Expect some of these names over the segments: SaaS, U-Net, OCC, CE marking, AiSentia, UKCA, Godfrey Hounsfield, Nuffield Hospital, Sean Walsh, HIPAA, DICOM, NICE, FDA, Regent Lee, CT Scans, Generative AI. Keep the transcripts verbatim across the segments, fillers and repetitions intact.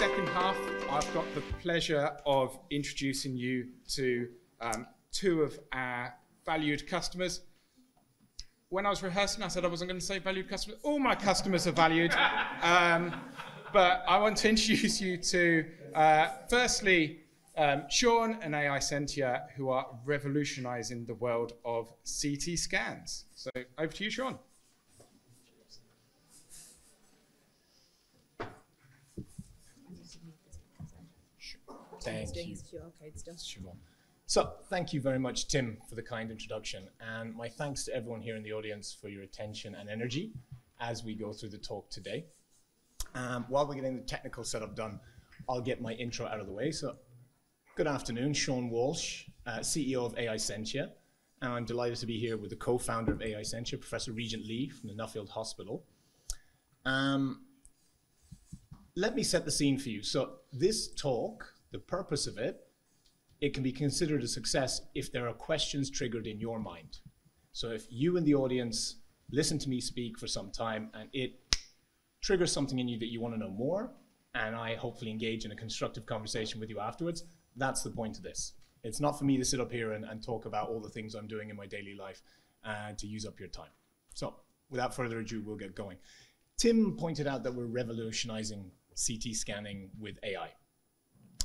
second half, I've got the pleasure of introducing you to um, two of our valued customers. When I was rehearsing, I said I wasn't going to say valued customers. All my customers are valued. Um, but I want to introduce you to, uh, firstly, um, Sean and AiSentia, who are revolutionizing the world of C T scans. So over to you, Sean. Thank you. Sure. So, thank you very much, Tim, for the kind introduction, and my thanks to everyone here in the audience for your attention and energy as we go through the talk today. Um, while we're getting the technical setup done, I'll get my intro out of the way. So, good afternoon, Sean Walsh, uh, C E O of AiSentia, and I'm delighted to be here with the co-founder of AiSentia, Professor Regent Lee from the Nuffield Hospital. Um, let me set the scene for you. So, this talk, the purpose of it, it can be considered a success if there are questions triggered in your mind. So if you in the audience listen to me speak for some time and it triggers something in you that you want to know more, and I hopefully engage in a constructive conversation with you afterwards, that's the point of this. It's not for me to sit up here and, and talk about all the things I'm doing in my daily life uh, to use up your time. So without further ado, we'll get going. Tim pointed out that we're revolutionizing C T scanning with A I.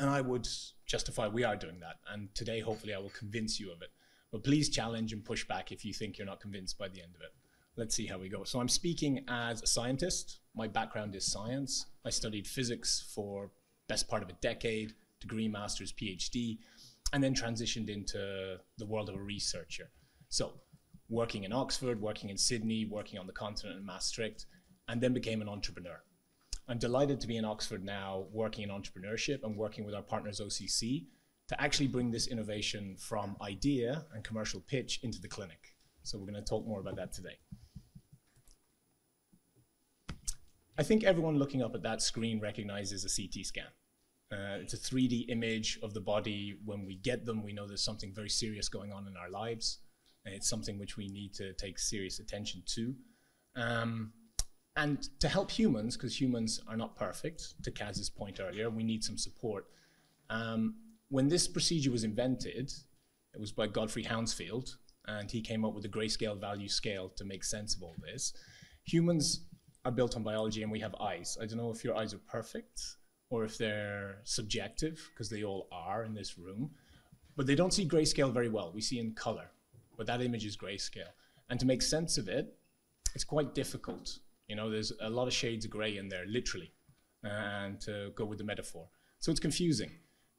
And I would justify we are doing that. And today, hopefully, I will convince you of it. But please challenge and push back if you think you're not convinced by the end of it. Let's see how we go. So I'm speaking as a scientist. My background is science. I studied physics for best part of a decade, degree, master's, PhD, and then transitioned into the world of a researcher. So working in Oxford, working in Sydney, working on the continent in Maastricht, and then became an entrepreneur. I'm delighted to be in Oxford now, working in entrepreneurship and working with our partners O C C to actually bring this innovation from idea and commercial pitch into the clinic. So we're going to talk more about that today. I think everyone looking up at that screen recognizes a C T scan. Uh, it's a three D image of the body. When we get them, we know there's something very serious going on in our lives. And it's something which we need to take serious attention to. Um, And to help humans, because humans are not perfect, to Kaz's point earlier, we need some support. Um, when this procedure was invented, it was by Godfrey Hounsfield, and he came up with the grayscale value scale to make sense of all this. Humans are built on biology and we have eyes. I don't know if your eyes are perfect or if they're subjective, because they all are in this room, but they don't see grayscale very well. We see in color, but that image is grayscale. And to make sense of it, it's quite difficult. You know, there's a lot of shades of gray in there, literally, and to go with the metaphor. So it's confusing.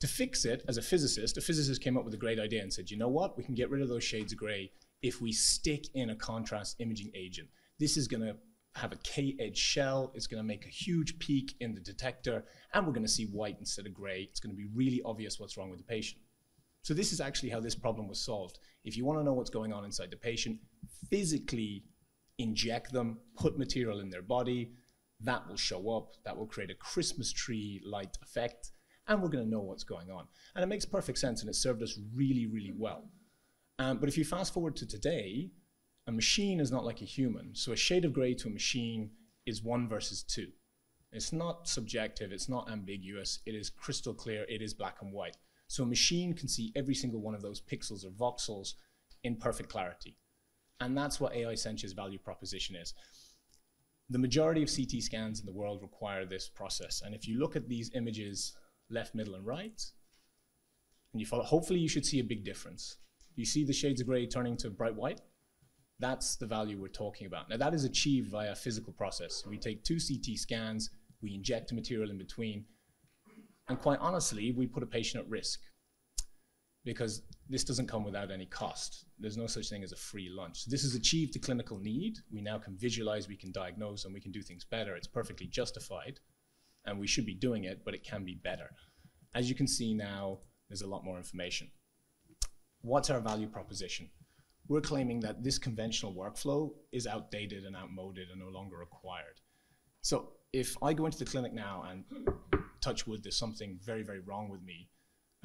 To fix it, as a physicist, a physicist came up with a great idea and said, you know what, we can get rid of those shades of gray if we stick in a contrast imaging agent. This is going to have a K-edge shell, it's going to make a huge peak in the detector, and we're going to see white instead of gray. It's going to be really obvious what's wrong with the patient. So this is actually how this problem was solved. If you want to know what's going on inside the patient, physically inject them, put material in their body, that will show up, that will create a Christmas tree-like effect, and we're going to know what's going on. And it makes perfect sense, and it served us really, really well. Um, but if you fast forward to today, a machine is not like a human. So a shade of gray to a machine is one versus two. It's not subjective, it's not ambiguous, it is crystal clear, it is black and white. So a machine can see every single one of those pixels or voxels in perfect clarity. And that's what AiSentia's value proposition is. The majority of C T scans in the world require this process. And if you look at these images, left, middle, and right, and you follow, hopefully you should see a big difference. You see the shades of gray turning to bright white? That's the value we're talking about. Now that is achieved via a physical process. We take two C T scans, we inject the material in between, and quite honestly, we put a patient at risk. Because this doesn't come without any cost. There's no such thing as a free lunch. So this has achieved the clinical need. We now can visualize, we can diagnose, and we can do things better. It's perfectly justified, and we should be doing it, but it can be better. As you can see now, there's a lot more information. What's our value proposition? We're claiming that this conventional workflow is outdated and outmoded and no longer required. So if I go into the clinic now and touch wood, there's something very, very wrong with me,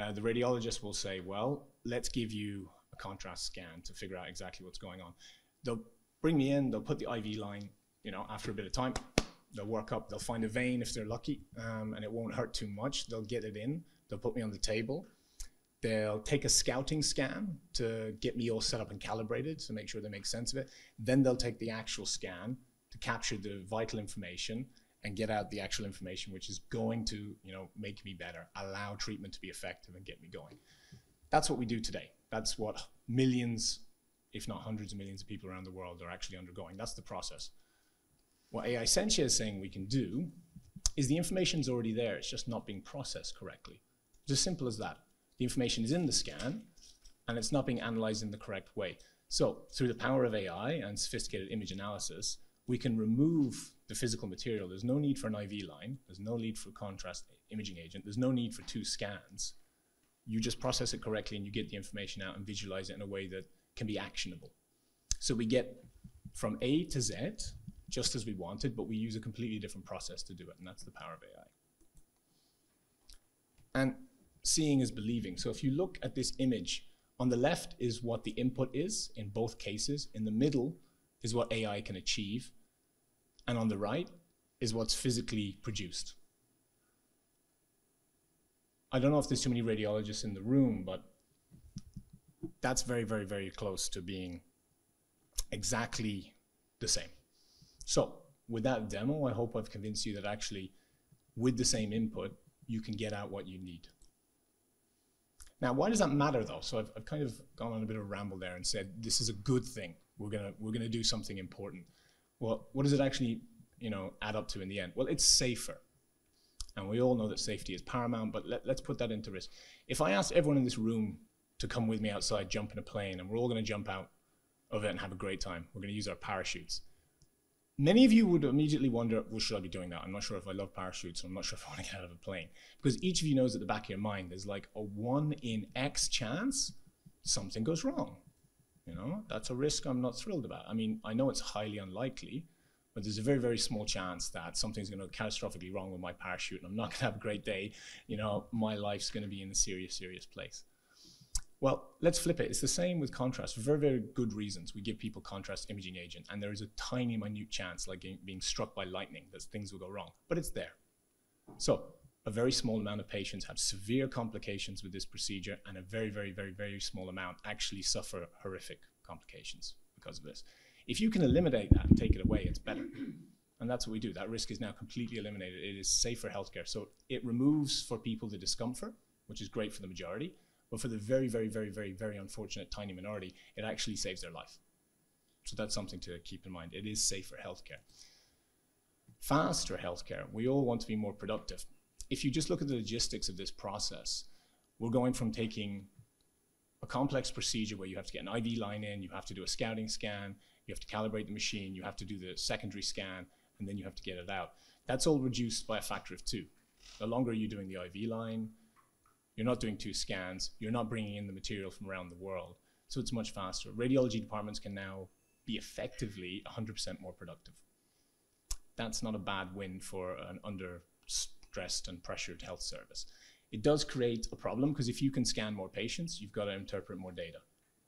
Uh, the radiologist will say, well, let's give you a contrast scan to figure out exactly what's going on. They'll bring me in, they'll put the I V line, you know, after a bit of time, They'll work up, they'll find a vein if they're lucky, um, and it won't hurt too much. They'll get it in, they'll put me on the table. They'll take a scouting scan to get me all set up and calibrated to make sure they make sense of it. Then they'll take the actual scan to capture the vital information and get out the actual information, which is going to, you know, make me better, allow treatment to be effective and get me going. That's what we do today. That's what millions, if not hundreds of millions of people around the world are actually undergoing. That's the process. What AiSentia is saying we can do is the information's already there. It's just not being processed correctly. It's as simple as that. The information is in the scan, and it's not being analyzed in the correct way. So through the power of A I and sophisticated image analysis, we can remove the physical material. There's no need for an I V line. There's no need for contrast imaging agent. There's no need for two scans. You just process it correctly, and you get the information out and visualize it in a way that can be actionable. So we get from A to Z just as we wanted, but we use a completely different process to do it, and that's the power of A I. And seeing is believing. So if you look at this image, on the left is what the input is in both cases, in the middle is what A I can achieve, and on the right is what's physically produced. I don't know if there's too many radiologists in the room, but that's very, very, very close to being exactly the same. So with that demo, I hope I've convinced you that actually with the same input, you can get out what you need. Now, why does that matter, though? So I've, I've kind of gone on a bit of a ramble there and said, this is a good thing. We're gonna, we're gonna do something important. Well, what does it actually, you know, add up to in the end? Well, it's safer. And we all know that safety is paramount, but let, let's put that into risk. If I asked everyone in this room to come with me outside, jump in a plane, and we're all gonna jump out of it and have a great time, we're gonna use our parachutes. Many of you would immediately wonder, well, should I be doing that? I'm not sure if I love parachutes, or I'm not sure if I want to get out of a plane. Because each of you knows at the back of your mind, there's like a one in X chance something goes wrong. You know, that's a risk I'm not thrilled about. I mean, I know it's highly unlikely, but there's a very, very small chance that something's going to go catastrophically wrong with my parachute, and I'm not going to have a great day. You know, my life's going to be in a serious, serious place. Well, let's flip it. It's the same with contrast. For very, very good reasons, we give people contrast imaging agent, and there is a tiny, minute chance, like being struck by lightning, that things will go wrong, but it's there. So a very small amount of patients have severe complications with this procedure, and a very, very, very, very small amount actually suffer horrific complications because of this. If you can eliminate that and take it away, it's better. And that's what we do. That risk is now completely eliminated. It is safer healthcare. So it removes for people the discomfort, which is great for the majority. But for the very, very, very, very, very unfortunate tiny minority, it actually saves their life. So that's something to keep in mind. It is safer healthcare. Faster healthcare. We all want to be more productive. If you just look at the logistics of this process, we're going from taking a complex procedure where you have to get an I V line in, you have to do a scouting scan, you have to calibrate the machine, you have to do the secondary scan, and then you have to get it out. That's all reduced by a factor of two. The longer you're doing the I V line, you're not doing two scans, you're not bringing in the material from around the world, so it's much faster. Radiology departments can now be effectively one hundred percent more productive. That's not a bad win for an under-stressed and pressured health service. It does create a problem, because if you can scan more patients, you've got to interpret more data.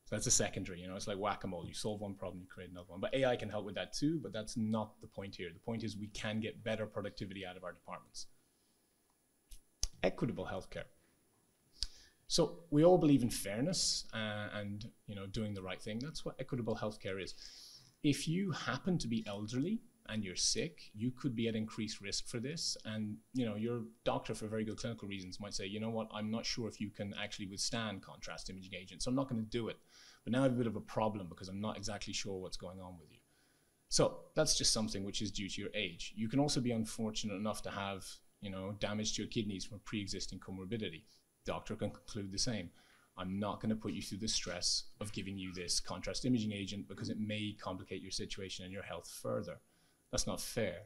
So that's a secondary, you know, it's like whack-a-mole. You solve one problem, you create another one. But A I can help with that too, but that's not the point here. The point is we can get better productivity out of our departments. Equitable healthcare. So we all believe in fairness uh, and, you know, doing the right thing. That's what equitable healthcare is. If you happen to be elderly and you're sick, you could be at increased risk for this. And, you know, your doctor, for very good clinical reasons, might say, you know what, I'm not sure if you can actually withstand contrast imaging agents, so I'm not going to do it. But now I have a bit of a problem because I'm not exactly sure what's going on with you. So that's just something which is due to your age. You can also be unfortunate enough to have, you know, damage to your kidneys from a pre-existing comorbidity. Doctor can conclude the same. I'm not going to put you through the stress of giving you this contrast imaging agent because it may complicate your situation and your health further. That's not fair.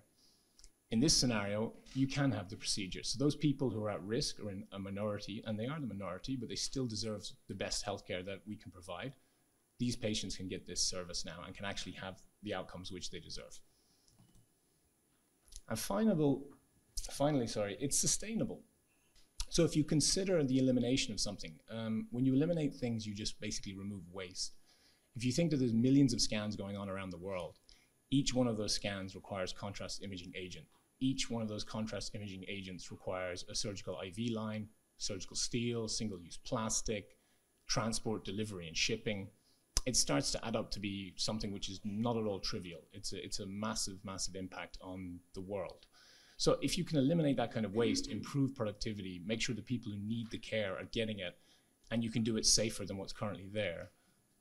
In this scenario, you can have the procedure. So those people who are at risk are in a minority, and they are the minority, but they still deserve the best healthcare that we can provide. These patients can get this service now and can actually have the outcomes which they deserve. And final, finally, sorry, it's sustainable. So if you consider the elimination of something, um, when you eliminate things, you just basically remove waste. If you think that there's millions of scans going on around the world, Each one of those scans requires contrast imaging agent. Each one of those contrast imaging agents requires a surgical I V line, surgical steel, single-use plastic, transport, delivery, and shipping. It starts to add up to be something which is not at all trivial. It's a, it's a massive, massive impact on the world. So if you can eliminate that kind of waste, improve productivity, make sure the people who need the care are getting it, and you can do it safer than what's currently there,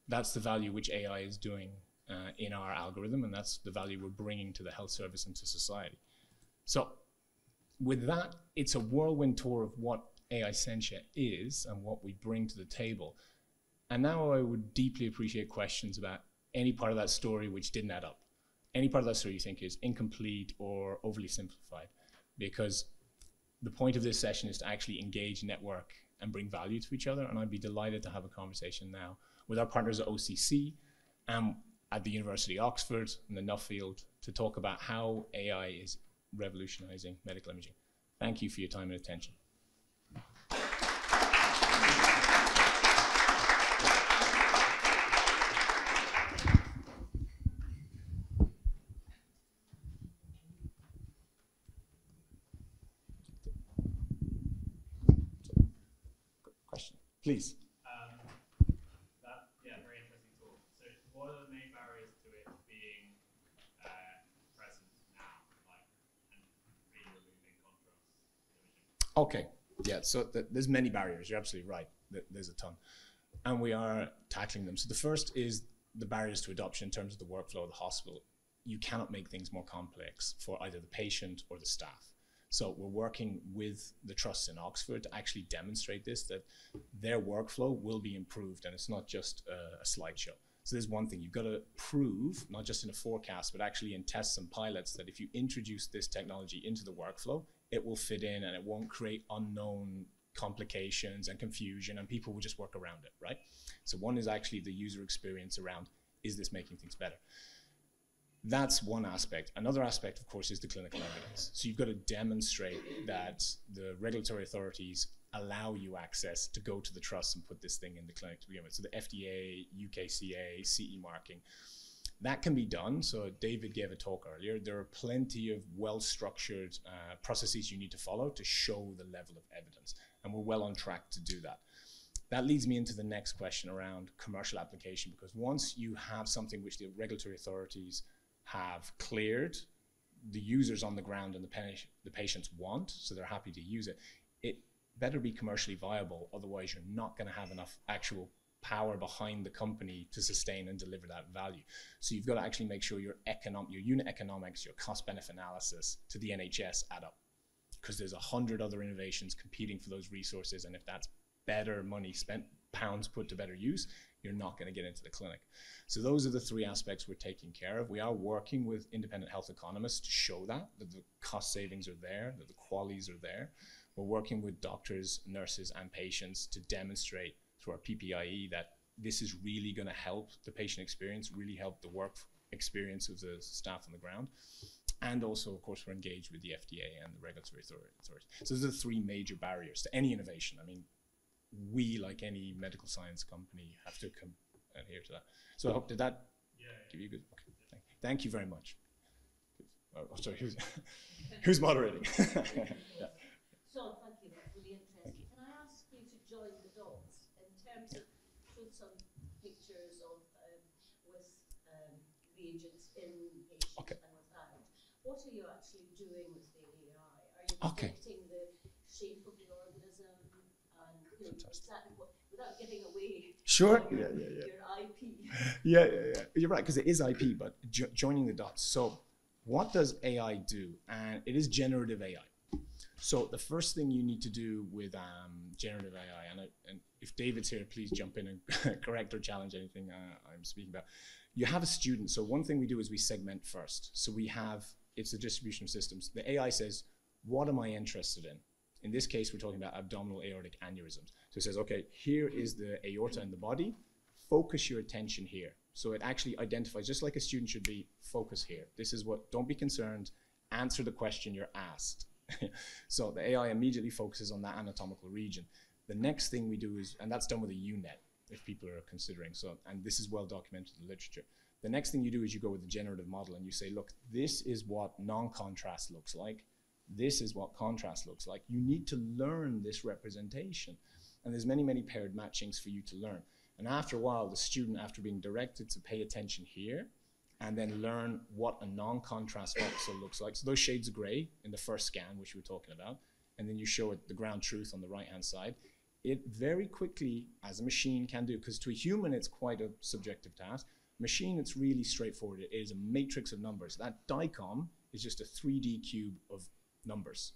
that's the value which A I is doing uh, in our algorithm, and that's the value we're bringing to the health service and to society. So with that, it's a whirlwind tour of what AiSentia is and what we bring to the table. And now I would deeply appreciate questions about any part of that story which didn't add up. Any part of that story you think is incomplete or overly simplified, because the point of this session is to actually engage, network, and bring value to each other. And I'd be delighted to have a conversation now with our partners at O C C and at the University of Oxford and the Nuffield to talk about how A I is revolutionizing medical imaging. Thank you for your time and attention. Question, please. Okay, yeah, so th there's many barriers, you're absolutely right, th there's a ton. And we are tackling them. So the first is the barriers to adoption in terms of the workflow of the hospital. You cannot make things more complex for either the patient or the staff. So we're working with the trusts in Oxford to actually demonstrate this, that their workflow will be improved, and it's not just a, a slideshow. So there's one thing, you've got to prove, not just in a forecast, but actually in tests and pilots, that if you introduce this technology into the workflow, it will fit in and it won't create unknown complications and confusion, and people will just work around it, right? So one is actually the user experience around, is this making things better? That's one aspect. Another aspect, of course, is the clinical evidence. So you've got to demonstrate that the regulatory authorities allow you access to go to the trust and put this thing in the clinic to begin with. So the F D A, U K C A, C E marking. That can be done. So David gave a talk earlier. There are plenty of well-structured uh, processes you need to follow to show the level of evidence, and we're well on track to do that. That leads me into the next question around commercial application, because once you have something which the regulatory authorities have cleared, the users on the ground and the, the patients want, so they're happy to use it, it better be commercially viable, otherwise you're not going to have enough actual power behind the company to sustain and deliver that value. So you've got to actually make sure your economic, your unit economics, your cost-benefit analysis to the N H S add up, because there's a hundred other innovations competing for those resources, and if that's better money spent, pounds put to better use, you're not going to get into the clinic. So those are the three aspects we're taking care of. We are working with independent health economists to show that, that the cost savings are there, that the qualities are there. We're working with doctors, nurses, and patients to demonstrate through our P P I E that this is really going to help the patient experience, really help the work experience of the staff on the ground. And also, of course, we're engaged with the F D A and the regulatory authorities. So those are the three major barriers to any innovation. I mean, we, like any medical science company, have to come adhere to that. So I hope, did that yeah, yeah. give you a good, okay, thank, thank you very much. Oh, sorry, who's, who's moderating? Sean, yeah. So, thank you, that's really interesting. Can I ask you to join the dots? Showed some pictures of um, with um, reagents in patients okay. and without. What are you actually doing with the A I? Are you okay. detecting the shape of the organism and you know, exactly what, without giving away sure. your, yeah, yeah, yeah. your I P? yeah, yeah, yeah. You're right, because it is I P, but jo joining the dots. So, what does A I do? And it is generative A I. So the first thing you need to do with um, generative A I, and, I, and if David's here, please jump in and correct or challenge anything uh, I'm speaking about. You have a student. So one thing we do is we segment first. So we have, it's a distribution of systems. The A I says, what am I interested in? In this case, we're talking about abdominal aortic aneurysms. So it says, okay, here is the aorta in the body. Focus your attention here. So it actually identifies, just like a student should be, focus here. This is what, don't be concerned. Answer the question you're asked. So the A I immediately focuses on that anatomical region. The next thing we do is, and that's done with a U net, if people are considering, so, and this is well documented in the literature. The next thing you do is you go with the generative model and you say, look, this is what non-contrast looks like. This is what contrast looks like. You need to learn this representation. And there's many, many paired matchings for you to learn. And after a while, the student, after being directed to pay attention here, and then learn what a non-contrast voxel looks like. So those shades of gray in the first scan, which we were talking about, and then you show it the ground truth on the right-hand side. It very quickly, as a machine can do, because to a human it's quite a subjective task. Machine, it's really straightforward. It is a matrix of numbers. That DICOM is just a three D cube of numbers.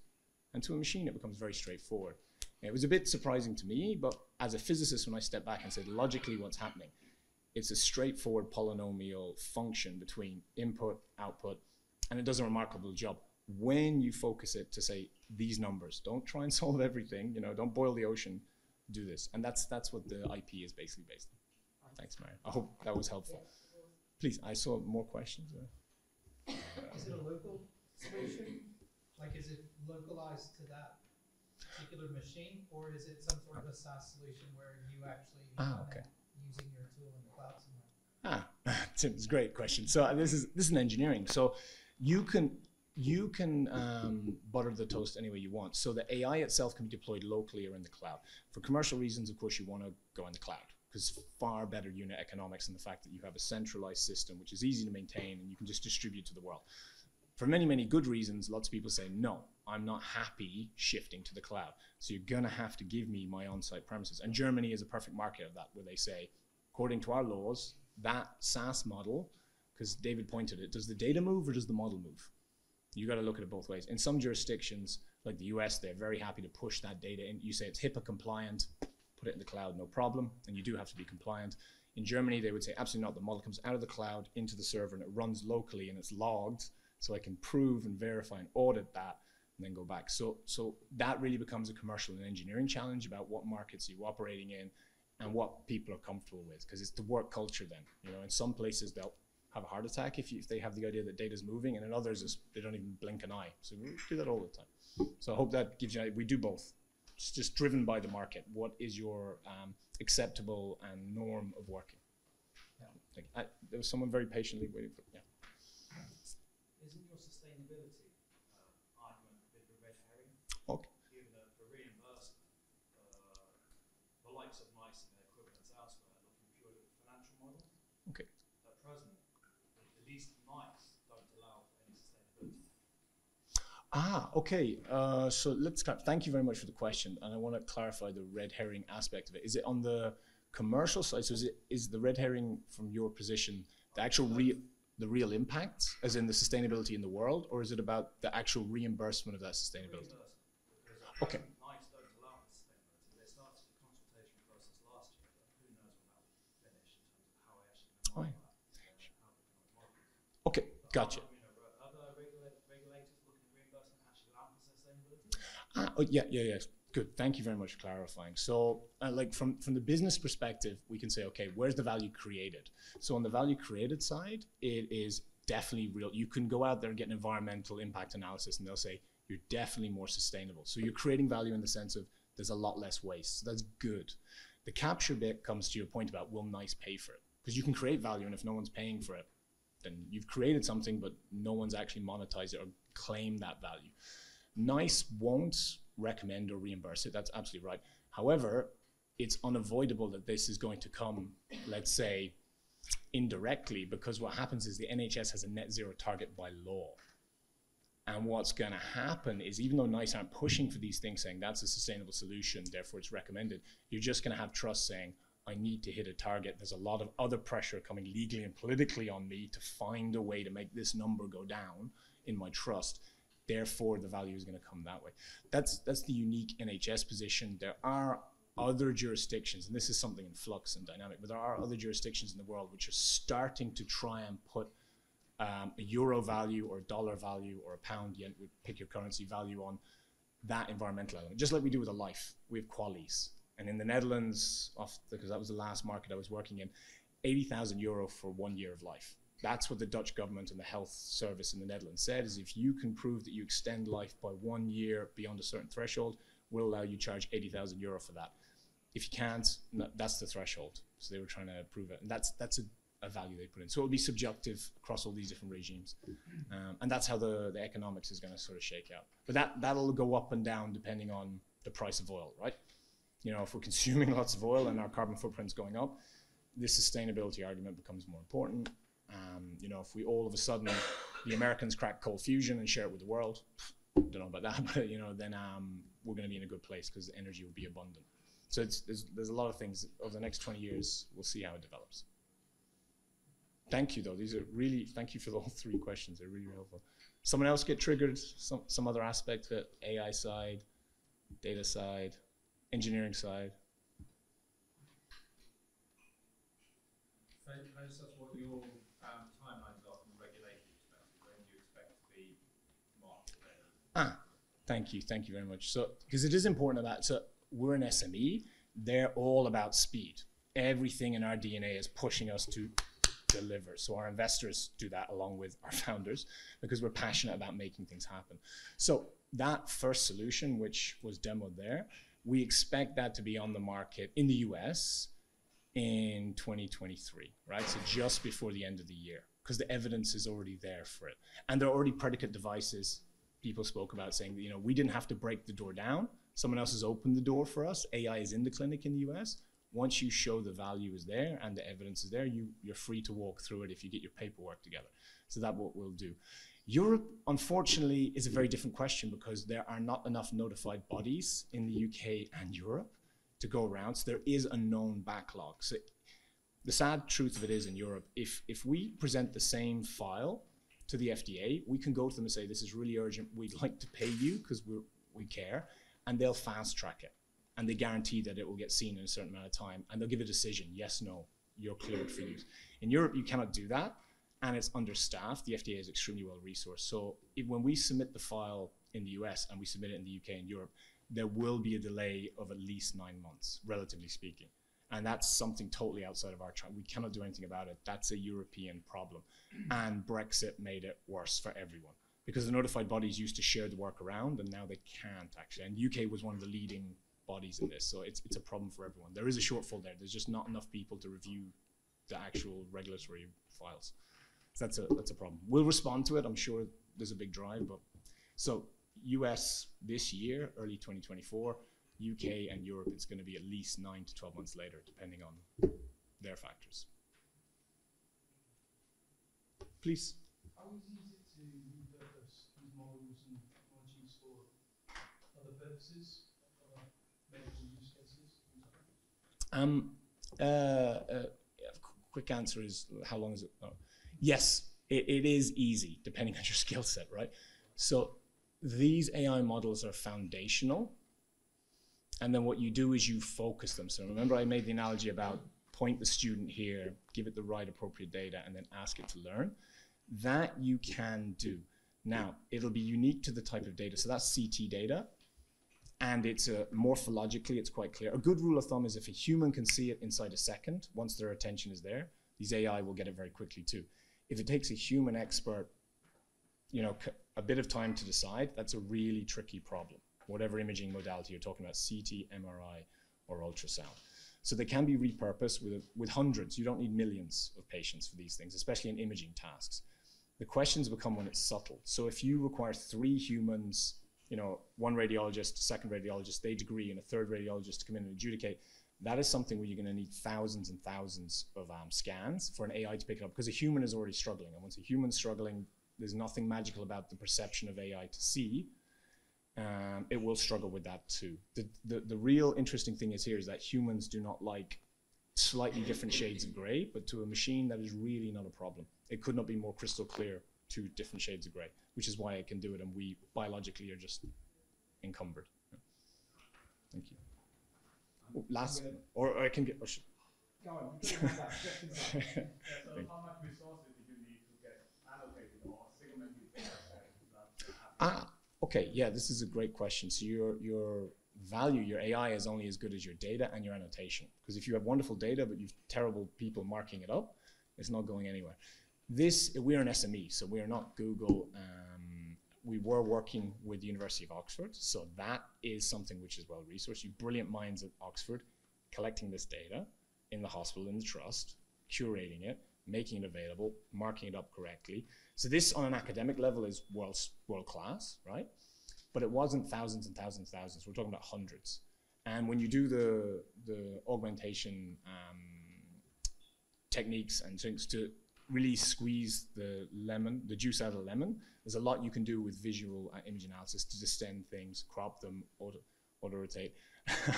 And to a machine, it becomes very straightforward. It was a bit surprising to me, but as a physicist, when I stepped back and said, logically, what's happening? It's a straightforward polynomial function between input, output, and it does a remarkable job when you focus it to say these numbers. Don't try and solve everything, you know, don't boil the ocean, do this. And that's, that's what the I P is basically based on. Thanks, Mary. I hope that was helpful. Please, I saw more questions. Or? Is it a local solution? Like, is it localized to that particular machine, or is it some sort of a SaaS solution where you actually ah, okay. using your tool in the cloud somewhere? Ah, Tim's great question. So uh, this is this is an engineering. So you can you can um, butter the toast any way you want. So the A I itself can be deployed locally or in the cloud. For commercial reasons, of course, you want to go in the cloud because far better unit economics and the fact that you have a centralized system which is easy to maintain and you can just distribute to the world. For many, many good reasons, lots of people say, no, I'm not happy shifting to the cloud. So you're going to have to give me my on-site premises. And Germany is a perfect market of that, where they say, according to our laws, that SaaS model, because David pointed it, does the data move or does the model move? You got to look at it both ways. In some jurisdictions, like the U S, they're very happy to push that data in. You say it's HIPAA compliant, put it in the cloud, no problem, and you do have to be compliant. In Germany, they would say, absolutely not. The model comes out of the cloud into the server, and it runs locally, and it's logged. So I can prove and verify and audit that and then go back. So, so that really becomes a commercial and engineering challenge about what markets you're operating in and what people are comfortable with, because it's the work culture then. You know, in some places they'll have a heart attack if, you, if they have the idea that data's moving, and in others it's, they don't even blink an eye. So we do that all the time. So I hope that gives you, we do both. It's just driven by the market. What is your um, acceptable and norm of working? Yeah. Like, I, there was someone very patiently waiting for, yeah. Okay. Given that for reimbursement, uh, the likes of NICE and their equivalents elsewhere are looking purely at the financial model. Okay. At present, at least NICE don't allow any sustainability. Ah, okay. Uh, so let's clarify. Thank you very much for the question. And I want to clarify the red herring aspect of it. Is it on the commercial side? So is, it, is the red herring from your position the actual real? The real impact, as in the sustainability in the world, or is it about the actual reimbursement of that sustainability? Okay. NICE don't allow the sustainability. They started the consultation process last year, but who knows when that will finish in terms of how I actually oh, yeah. that and how the Okay, but gotcha. Are, you know, are there regula regulators looking at reimbursement actually allow for sustainability? Ah, oh, yeah, yeah, yeah. Good. Thank you very much for clarifying. So uh, like from, from the business perspective, we can say, okay, where's the value created? So on the value created side, it is definitely real. You can go out there and get an environmental impact analysis and they'll say, you're definitely more sustainable. So you're creating value in the sense of there's a lot less waste. So that's good. The capture bit comes to your point about will NICE pay for it? Because you can create value, and if no one's paying for it, then you've created something, but no one's actually monetized it or claimed that value. NICE won't recommend or reimburse it. That's absolutely right. However, it's unavoidable that this is going to come, let's say, indirectly, because what happens is the N H S has a net zero target by law. And what's going to happen is, even though NICE aren't pushing for these things saying that's a sustainable solution, therefore it's recommended, you're just going to have trusts saying, I need to hit a target. There's a lot of other pressure coming legally and politically on me to find a way to make this number go down in my trust. Therefore, the value is going to come that way. That's, that's the unique N H S position. There are other jurisdictions, and this is something in flux and dynamic, but there are other jurisdictions in the world which are starting to try and put um, a euro value or a dollar value or a pound, yen, pick your currency value on that environmental element, just like we do with a life. We have qualies. And in the Netherlands, off the, because that was the last market I was working in, eighty thousand euro for one year of life. That's what the Dutch government and the health service in the Netherlands said, is if you can prove that you extend life by one year beyond a certain threshold, we'll allow you to charge eighty thousand euro for that. If you can't, no, that's the threshold. So they were trying to prove it. And that's, that's a a value they put in. So it'll be subjective across all these different regimes. Um, and that's how the, the economics is gonna sort of shake out. But that, that'll go up and down depending on the price of oil, right? You know, if we're consuming lots of oil and our carbon footprint's going up, this sustainability argument becomes more important. Um, you know, if we all of a sudden, the Americans crack cold fusion and share it with the world, don't know about that, but you know, then um, we're gonna be in a good place because energy will be abundant. So it's, there's, there's a lot of things. Over the next twenty years, we'll see how it develops. Thank you though, these are really, thank you for all three questions, they're really helpful. Someone else get triggered, some, some other aspect of it, A I side, data side, engineering side. So can I just ask what your um, timelines are from the regulatory perspective, when you expect to be market ready? Ah, thank you, thank you very much. So, because it is important about, so we're an S M E, they're all about speed. Everything in our D N A is pushing us to deliver. So our investors do that along with our founders because we're passionate about making things happen. So that first solution, which was demoed there, we expect that to be on the market in the U S in twenty twenty-three, right? So just before the end of the year, because the evidence is already there for it. And there are already predicate devices people spoke about saying that, you know, we didn't have to break the door down. Someone else has opened the door for us. A I is in the clinic in the U S. Once you show the value is there and the evidence is there, you, you're free to walk through it if you get your paperwork together. So that's what we'll do. Europe, unfortunately, is a very different question because there are not enough notified bodies in the U K and Europe to go around. So there is a known backlog. So the sad truth of it is in Europe, if, if we present the same file to the F D A, we can go to them and say, this is really urgent, we'd like to pay you because we we care, and they'll fast track it. And they guarantee that it will get seen in a certain amount of time, and they'll give a decision, yes, no, you're cleared for use. In Europe, you cannot do that, and it's understaffed. The F D A is extremely well-resourced. So if, when we submit the file in the U S and we submit it in the U K and Europe, there will be a delay of at least nine months, relatively speaking. And that's something totally outside of our time. We cannot do anything about it. That's a European problem. And Brexit made it worse for everyone, because the notified bodies used to share the work around, and now they can't, actually. And the U K was one of the leading bodies in this, so it's, it's a problem for everyone. There is a shortfall there. There's just not enough people to review the actual regulatory files. So that's a, that's a problem. We'll respond to it. I'm sure there's a big drive, but so U S this year, early twenty twenty-four, U K and Europe, it's gonna be at least nine to twelve months later, depending on their factors. Please. How easy is it to repurpose these models and technologies for other purposes? Um, uh, uh, quick answer is, how long is it? Oh. Yes, it, it is easy, depending on your skill set, right? So these A I models are foundational. And then what you do is you focus them. So remember I made the analogy about point the student here, give it the right appropriate data, and then ask it to learn. That you can do. Now, it'll be unique to the type of data. So that's C T data. And it's a, morphologically, it's quite clear. A good rule of thumb is if a human can see it inside a second, once their attention is there, these A I will get it very quickly too. If it takes a human expert, you know, a bit of time to decide, that's a really tricky problem. Whatever imaging modality you're talking about, C T, M R I, or ultrasound. So they can be repurposed with, with hundreds. You don't need millions of patients for these things, especially in imaging tasks. The questions become when it's subtle. So if you require three humans, you know, one radiologist, second radiologist, they degree, and a third radiologist to come in and adjudicate, that is something where you're gonna need thousands and thousands of um, scans for an A I to pick it up, because a human is already struggling. And once a human's struggling, there's nothing magical about the perception of A I to see. Um, it will struggle with that too. The, the, the real interesting thing is here is that humans do not like slightly different shades of gray, but to a machine that is really not a problem. It could not be more crystal clear two different shades of gray, which is why I can do it, and we biologically are just encumbered. Yeah. Thank you. Oh, last, or, or I can get. Or Go on. You can have that. Yeah, so Thank how much resources do you need to get allocated or segmented data sets? Ah, okay. Yeah, this is a great question. So your your value, your A I is only as good as your data and your annotation. Because if you have wonderful data but you've terrible people marking it up, it's not going anywhere. This, we're an S M E, so we're not Google. Um, we were working with the University of Oxford, so that is something which is well-resourced. You brilliant minds at Oxford collecting this data in the hospital, in the trust, curating it, making it available, marking it up correctly. So this on an academic level is world, world class, right? But it wasn't thousands and thousands and thousands. We're talking about hundreds. And when you do the, the augmentation um, techniques and things to really squeeze the lemon, the juice out of the lemon, there's a lot you can do with visual uh, image analysis to distend things, crop them, auto, auto rotate.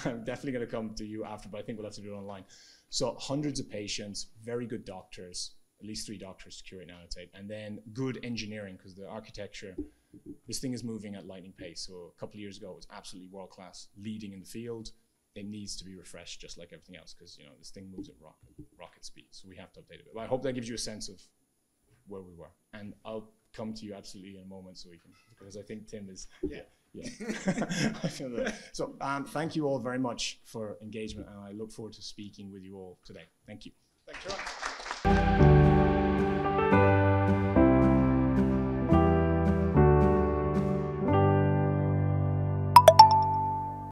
I'm definitely gonna come to you after, but I think we'll have to do it online. So hundreds of patients, very good doctors, at least three doctors to curate and annotate, and then good engineering, because the architecture, this thing is moving at lightning pace. So a couple of years ago, it was absolutely world-class, leading in the field. It needs to be refreshed just like everything else, because you know this thing moves at rocket, rocket speed, so we have to update it. But I hope that gives you a sense of where we were. And I'll come to you absolutely in a moment, so we can, because I think Tim is, yeah. yeah. I feel that. So um, thank you all very much for engagement, and I look forward to speaking with you all today. Thank you. Thank you.